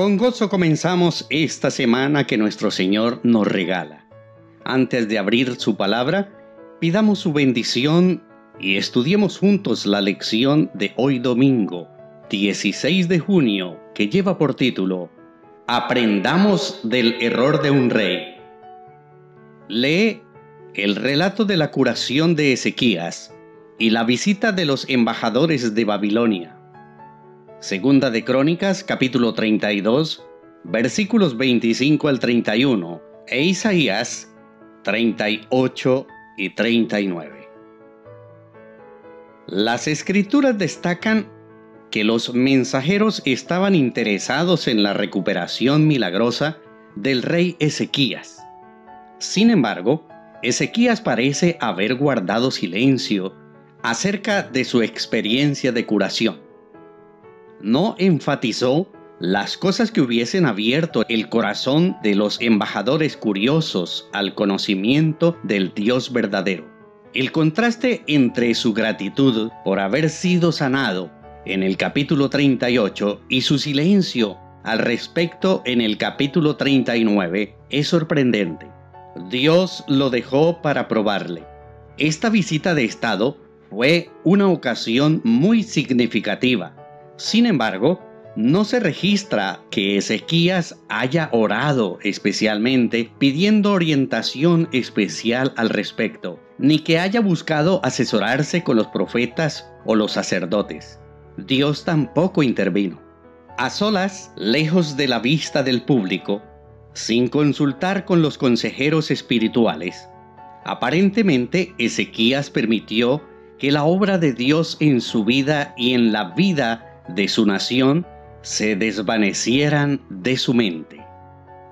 Con gozo comenzamos esta semana que nuestro Señor nos regala. Antes de abrir su palabra, pidamos su bendición y estudiemos juntos la lección de hoy domingo, 16 de junio, que lleva por título Aprendamos del error de un rey. Lee el relato de la curación de Ezequías y la visita de los embajadores de Babilonia. Segunda de Crónicas, capítulo 32, versículos 25 al 31, e Isaías 38 y 39. Las Escrituras destacan que los mensajeros estaban interesados en la recuperación milagrosa del rey Ezequías. Sin embargo, Ezequías parece haber guardado silencio acerca de su experiencia de curación. No enfatizó las cosas que hubiesen abierto el corazón de los embajadores curiosos al conocimiento del Dios verdadero. El contraste entre su gratitud por haber sido sanado en el capítulo 38 y su silencio al respecto en el capítulo 39 es sorprendente. Dios lo dejó para probarle. Esta visita de estado fue una ocasión muy significativa. Sin embargo, no se registra que Ezequías haya orado especialmente pidiendo orientación especial al respecto, ni que haya buscado asesorarse con los profetas o los sacerdotes. Dios tampoco intervino. A solas, lejos de la vista del público, sin consultar con los consejeros espirituales, aparentemente Ezequías permitió que la obra de Dios en su vida y en la vida de su nación se desvanecieran de su mente.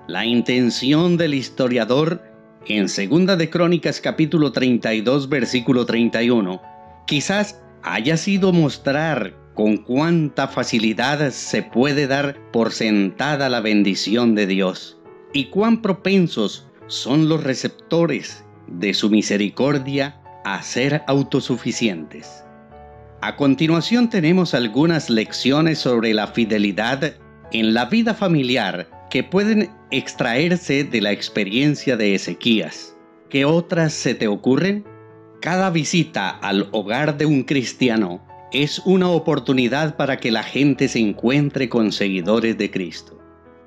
La intención del historiador en Segunda de Crónicas capítulo 32 versículo 31 quizás haya sido mostrar con cuánta facilidad se puede dar por sentada la bendición de Dios y cuán propensos son los receptores de su misericordia a ser autosuficientes. A continuación tenemos algunas lecciones sobre la fidelidad en la vida familiar que pueden extraerse de la experiencia de Ezequías. ¿Qué otras se te ocurren? Cada visita al hogar de un cristiano es una oportunidad para que la gente se encuentre con seguidores de Cristo.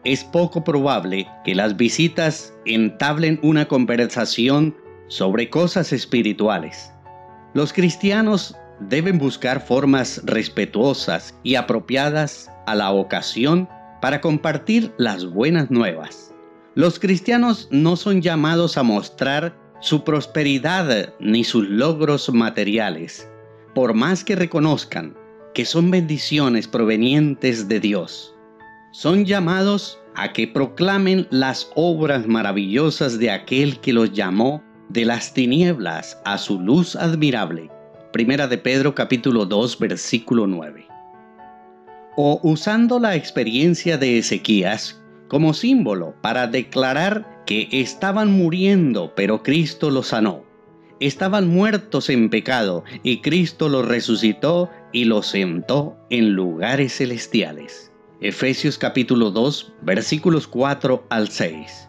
Es poco probable que las visitas entablen una conversación sobre cosas espirituales. Los cristianos deben buscar formas respetuosas y apropiadas a la ocasión para compartir las buenas nuevas. Los cristianos no son llamados a mostrar su prosperidad ni sus logros materiales, por más que reconozcan que son bendiciones provenientes de Dios. Son llamados a que proclamen las obras maravillosas de aquel que los llamó de las tinieblas a su luz admirable. Primera de Pedro capítulo 2 versículo 9. O usando la experiencia de Ezequías como símbolo para declarar que estaban muriendo pero Cristo los sanó. Estaban muertos en pecado y Cristo los resucitó y los sentó en lugares celestiales. Efesios capítulo 2 versículos 4 al 6.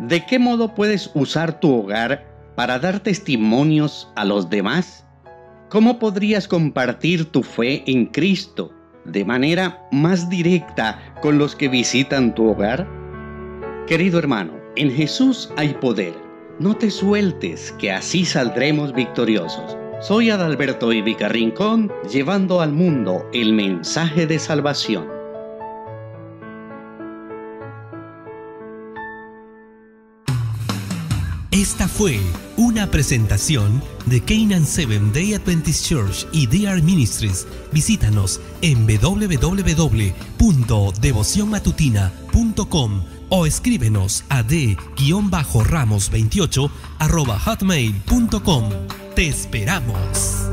¿De qué modo puedes usar tu hogar para dar testimonios a los demás? ¿Cómo podrías compartir tu fe en Cristo de manera más directa con los que visitan tu hogar? Querido hermano, en Jesús hay poder. No te sueltes, que así saldremos victoriosos. Soy Adalberto Ibica Rincón, llevando al mundo el mensaje de salvación. Esta fue una presentación de Canaan Seven Day Adventist Church y DR Ministries. Visítanos en www.devocionmatutina.com o escríbenos a d-ramos28@hotmail.com. ¡Te esperamos!